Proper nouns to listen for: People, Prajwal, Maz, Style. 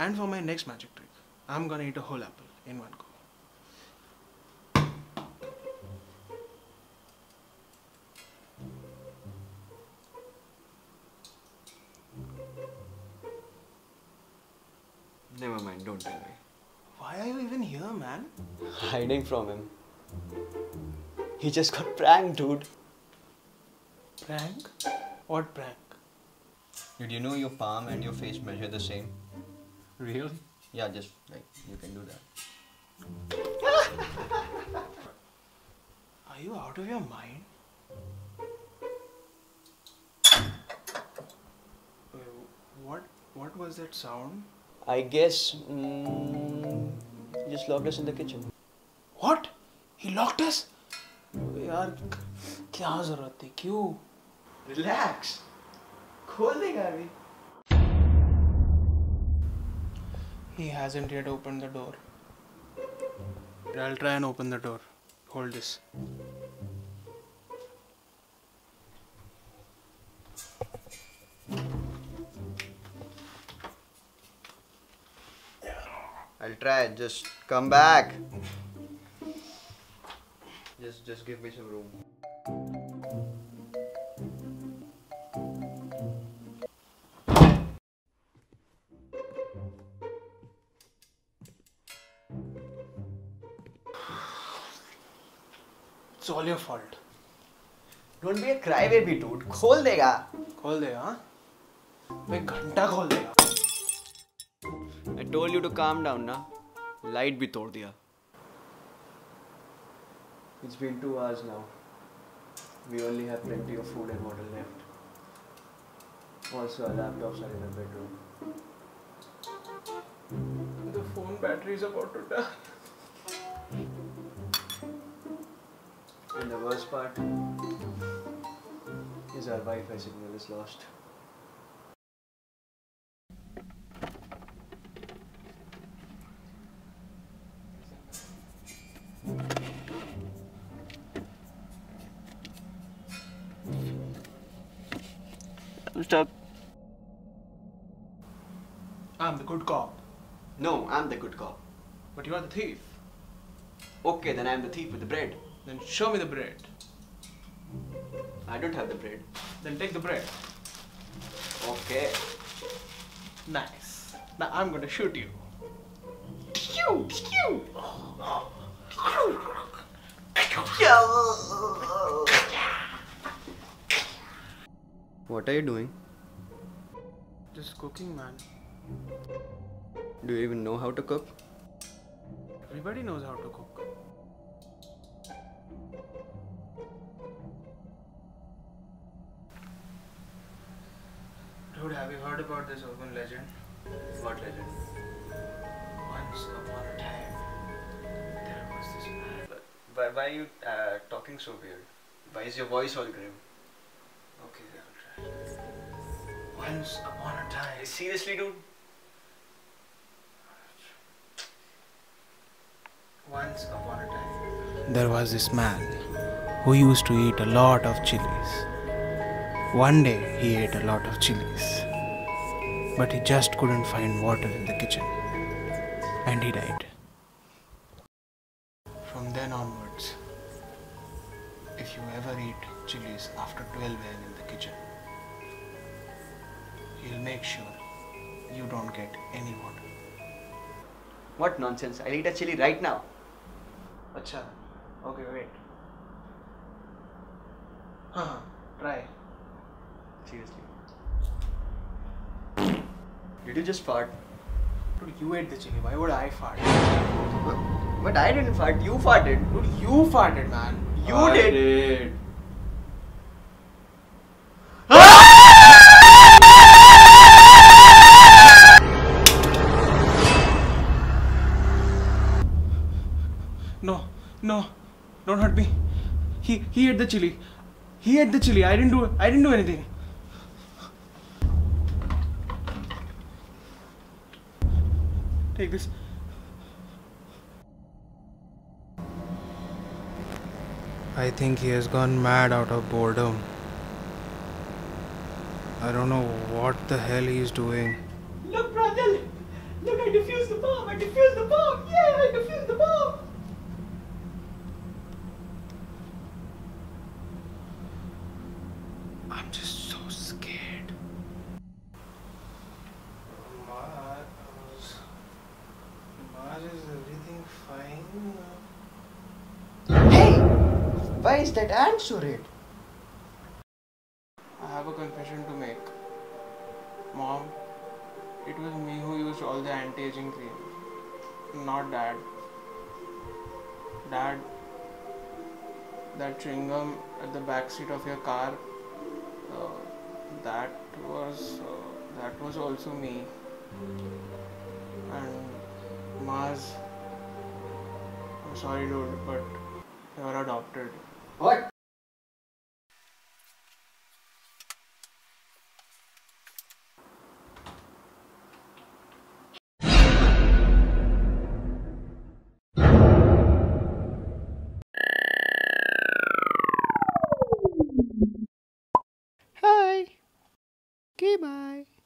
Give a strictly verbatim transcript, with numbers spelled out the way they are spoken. And for my next magic trick, I'm gonna eat a whole apple in one go. Never mind, don't tell me. Why are you even here, man? Hiding from him. He just got pranked, dude. Prank? What prank? Dude, you know your palm and your face measure the same? Really? Yeah, just like, you can do that. Are you out of your mind? What, what was that sound? I guess, mm, he just locked us in the kitchen. What? He locked us? Yaar, kya zarurat thi? Kyun? Relax. Khol de gaadi. He hasn't yet opened the door. I'll try and open the door. Hold this. I'll try, just come back. Just just give me some room. It's all your fault. Don't be a crybaby, dude. Khol dega. Khol dega, huh? Main ghanta khol dega. I told you to calm down, na? Light bhi tod diya. It's been two hours now. We only have plenty of food and water left. Also, our laptops are in our bedroom. The phone battery is about to die. And the worst part is our Wi-Fi signal is lost. Stop. I'm the good cop. No, I'm the good cop. But you are the thief. Okay, then I'm the thief with the bread. Then show me the bread. I don't have the bread. Then take the bread. Okay. Nice. Now I'm gonna shoot you. Pew! Pew! Pew! What are you doing? Just cooking, man. Do you even know how to cook? Everybody knows how to cook. Dude, have you heard about this urban legend? What legend? Once upon a time, there was this man. But why, why are you uh, talking so weird? Why is your voice all grim? Okay, I'll try. Once upon a time. Seriously, dude? Once upon a time, there was this man who used to eat a lot of chilies. One day, he ate a lot of chilies, but he just couldn't find water in the kitchen, and he died. From then onwards, if you ever eat chilies after twelve A M in the kitchen, he'll make sure you don't get any water. What nonsense, I'll eat a chili right now. Achha, okay, wait. Huh, try. Seriously. Did you just fart? Dude, you ate the chili, why would I fart? But, but I didn't fart, you farted. Dude, you farted, man. You I did. did. No, no, don't hurt me. He he ate the chili. He ate the chili. I didn't do I didn't do anything. Take this. I think he has gone mad out of boredom. I don't know what the hell he's doing. Look, Prajwal! Look, I defused the bomb! I defused the bomb! Yeah, I defused the bomb! I'm just so scared. Maz, Maz, is everything fine? Hey! Why is that ant so red? I have a confession to make. Mom, it was me who used all the anti-aging cream, not Dad. Dad, that chewing gum at the back seat of your car, uh, that was uh, that was also me. And Maz, I'm sorry, dude, but you're adopted. What? Hi. Goodbye.